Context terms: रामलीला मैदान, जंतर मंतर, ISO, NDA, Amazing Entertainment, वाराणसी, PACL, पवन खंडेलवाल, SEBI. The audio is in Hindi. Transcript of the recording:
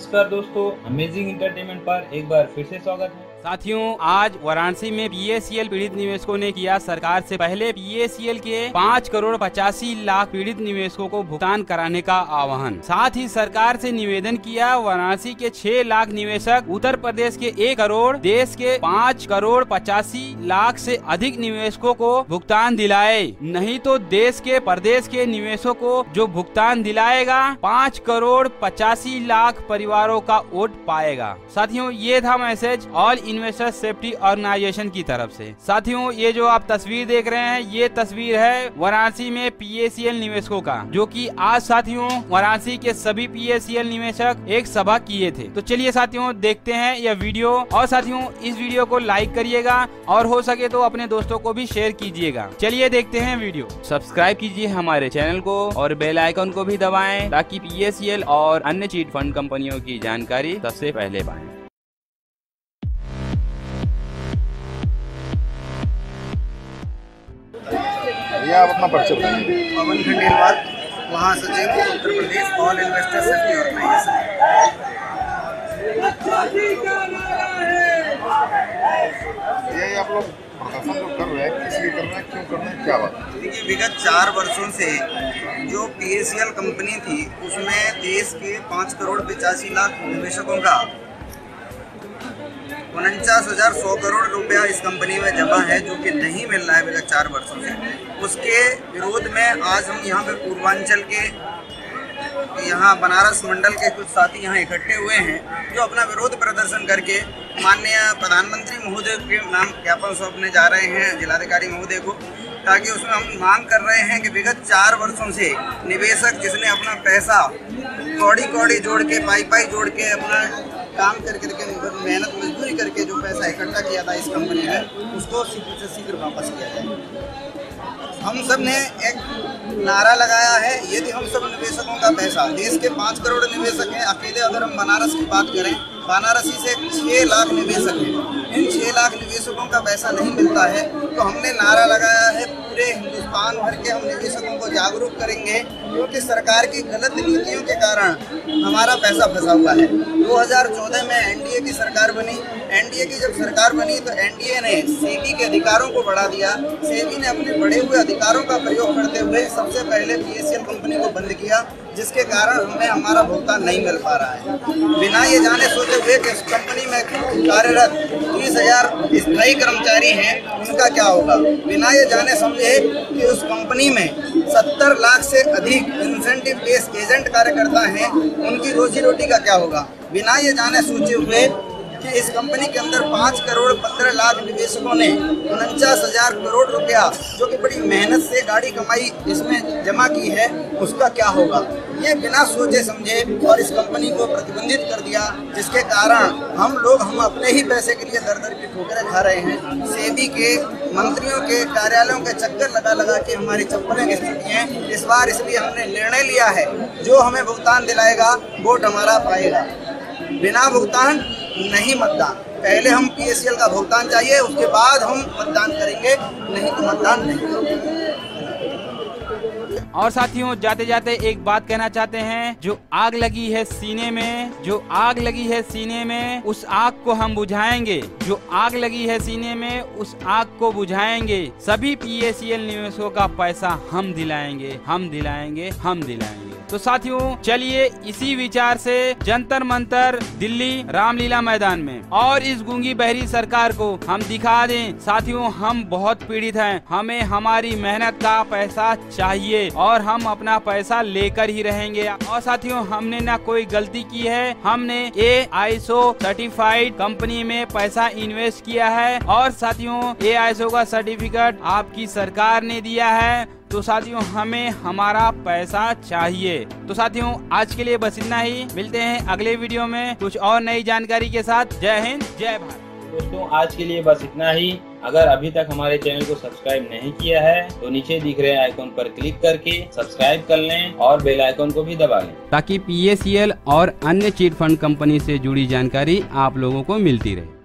नमस्कार दोस्तों, अमेजिंग एंटरटेनमेंट पर एक बार फिर से स्वागत है। साथियों, आज वाराणसी में PACL पीड़ित निवेशकों ने किया सरकार से पहले PACL के 5,85,00,000 पीड़ित निवेशकों को भुगतान कराने का आह्वान। साथ ही सरकार से निवेदन किया वाराणसी के 6 लाख निवेशक, उत्तर प्रदेश के 1 करोड़, देश के 5,85,00,000 से अधिक निवेशकों को भुगतान दिलाए, नहीं तो देश के प्रदेश के निवेशकों को जो भुगतान दिलाएगा 5,85,00,000 परिवारों का वोट पाएगा। साथियों, ये था message all investor safety organisation की तरफ से। साथियों, ये जो आप तस्वीर देख रहे हैं, ये तस्वीर है वाराणसी में PACL निवेशकों का, जो कि आज साथियों वाराणसी के सभी PACL निवेशक एक सभा किए थे। तो चलिए साथियों, देखते हैं यह वीडियो। और साथियों, इस वीडियो को लाइक करिएगा और हो सके तो अपने दोस्तों को भी शेयर कीजिएगा। चलिए देखते हैं वीडियो। सब्सक्राइब कीजिए हमारे चैनल को और बेल आइकन को भी दबाए ताकि PACL और अन्य चीट फंड कंपनियों की जानकारी सबसे पहले पाए। आप अपना परिचय बताइए। पवन खंडेलवाल, महासचिव, Uttar Pradesh all investors safety organisation. ये आप लोग प्रदर्शन जो कर रहे हैं, इसलिए कर रहे हैं, क्यों कर रहे हैं, क्या बात? देखिए, विगत 4 वर्षों से जो PACL कंपनी थी उसमें देश के 5,85,00,000 निवेशकों का 49,100 करोड़ रुपया इस कंपनी में जमा है, जो कि नहीं मिल रहा है विगत 4 वर्षों से। उसके विरोध में आज हम यहाँ पे पूर्वांचल के, यहाँ बनारस मंडल के कुछ साथी यहाँ इकट्ठे हुए हैं, जो अपना विरोध प्रदर्शन करके माननीय प्रधानमंत्री महोदय के नाम ज्ञापन सौंपने जा रहे हैं, जिलाधिकारी महोदय को, ताकि उसमें हम मांग कर रहे हैं कि विगत 4 वर्षों से निवेशक जिसने अपना पैसा कौड़ी जोड़ के, पाई जोड़ के, अपना काम करके, मेहनत मजदूरी करके जो पैसा इकट्ठा किया था इस कंपनी ने, उसको शीघ्र से शीघ्र वापस किया जाए। हम सब ने एक नारा लगाया है, यदि हम सब निवेशकों का पैसा, देश के 5 करोड़ निवेशक हैं, अकेले अगर हम बनारस की बात करें, बनारसी से 6 लाख निवेशक हैं, इन 6 लाख निवेशकों का पैसा नहीं मिलता है, तो हमने नारा लगाया है पूरे हिंदुस्तान भर के हम निवेशकों को जागरूक करेंगे, क्योंकि सरकार की गलत नीतियों के कारण हमारा पैसा फंसा हुआ है। 2014 में NDA की सरकार बनी। NDA की जब सरकार बनी तो NDA ने SEBI के अधिकारों को बढ़ा दिया। SEBI ने अपने बढ़े हुए अधिकारों का प्रयोग करते हुए सबसे पहले PACL कंपनी को बंद किया, जिसके कारण हमें हमारा भुगतान नहीं मिल पा रहा है। बिना ये जाने सोचे हुए कि इस कंपनी में कार्यरत 30,000 स्थायी कर्मचारी हैं, उनका क्या होगा। बिना ये जाने समझे कि उस कंपनी में 70 लाख से अधिक इंसेंटिव बेस्ड एजेंट कार्यकर्ता हैं, उनकी रोजी रोटी का क्या होगा। बिना ये जाने सोचे हुए कि इस कंपनी के अंदर 5,15,00,000 निवेशकों ने 49,000 करोड़ रुपया, जो कि बड़ी मेहनत से गाड़ी कमाई इसमें जमा की है, उसका क्या होगा। ये बिना सोचे समझे और इस कंपनी को प्रतिबंधित कर दिया, जिसके कारण हम लोग हम अपने ही पैसे के लिए दर दर की ठोकरें खा रहे हैं। सेबी के मंत्रियों के कार्यालयों के चक्कर लगा के हमारी चप्पलें घिस चुकी हैं। इस बार इसलिए हमने निर्णय लिया है, जो हमें भुगतान दिलाएगा वोट हमारा पाएगा, बिना भुगतान नहीं मतदान। पहले हम PACL का भुगतान चाहिए, उसके बाद हम मतदान करेंगे, नहीं तो मतदान नहीं करेंगे। और साथियों, जाते जाते एक बात कहना चाहते हैं, जो आग लगी है सीने में, जो आग लगी है सीने में, उस आग को हम बुझाएंगे, जो आग लगी है सीने में, उस आग को बुझाएंगे। सभी PACL निवेशकों का पैसा हम दिलाएंगे, हम दिलाएंगे, हम दिलाएंगे। तो साथियों, चलिए इसी विचार से जंतर मंतर दिल्ली रामलीला मैदान में और इस गूंगी बहरी सरकार को हम दिखा दें। साथियों, हम बहुत पीड़ित हैं, हमें हमारी मेहनत का पैसा चाहिए और हम अपना पैसा लेकर ही रहेंगे। और साथियों, हमने ना कोई गलती की है, हमने ISO सर्टिफाइड कंपनी में पैसा इन्वेस्ट किया है और साथियों ISO का सर्टिफिकेट आपकी सरकार ने दिया है। तो साथियों, हमें हमारा पैसा चाहिए। तो साथियों, आज के लिए बस इतना ही। मिलते हैं अगले वीडियो में कुछ और नई जानकारी के साथ। जय हिंद, जय भारत। दोस्तों, आज के लिए बस इतना ही। अगर अभी तक हमारे चैनल को सब्सक्राइब नहीं किया है तो नीचे दिख रहे आइकॉन पर क्लिक करके सब्सक्राइब कर लें और बेल आइकॉन को भी दबा लें, ताकि PACL और अन्य चिट फंड कंपनी से जुड़ी जानकारी आप लोगों को मिलती रहे।